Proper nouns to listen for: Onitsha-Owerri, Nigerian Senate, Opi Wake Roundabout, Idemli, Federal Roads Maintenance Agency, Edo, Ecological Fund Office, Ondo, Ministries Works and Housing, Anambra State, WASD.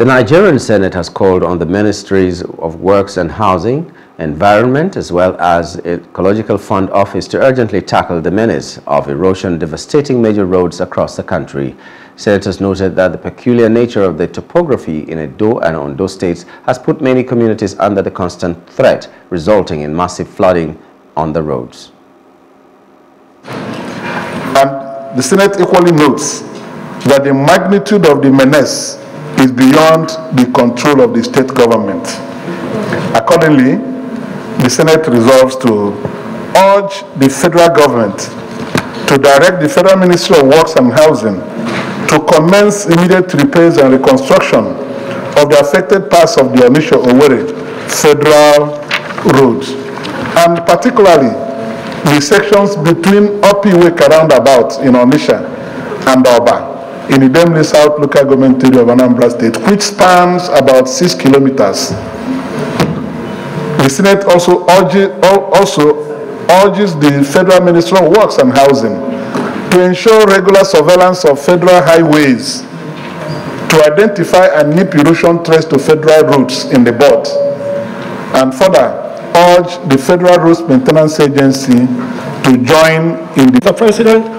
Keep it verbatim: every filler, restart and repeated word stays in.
The Nigerian Senate has called on the Ministries of Works and Housing, Environment, as well as Ecological Fund Office to urgently tackle the menace of erosion devastating major roads across the country. Senators noted that the peculiar nature of the topography in Edo and Ondo states has put many communities under the constant threat, resulting in massive flooding on the roads. And the Senate equally notes that the magnitude of the menace is beyond the control of the state government. Accordingly, the Senate resolves to urge the federal government to direct the Federal Ministry of Works and Housing to commence immediate repairs and reconstruction of the affected parts of the Onitsha-Owerri Federal Roads, and particularly the sections between Opi Wake Roundabout in Onitsha and Oba, in the Idemli South local government area of Anambra State, which spans about six kilometers. The Senate also urges, also urges the Federal Ministry of Works and Housing to ensure regular surveillance of federal highways to identify and nip erosion threats to federal roads in the board. And further, urge the Federal Roads Maintenance Agency to join in the... Mister President,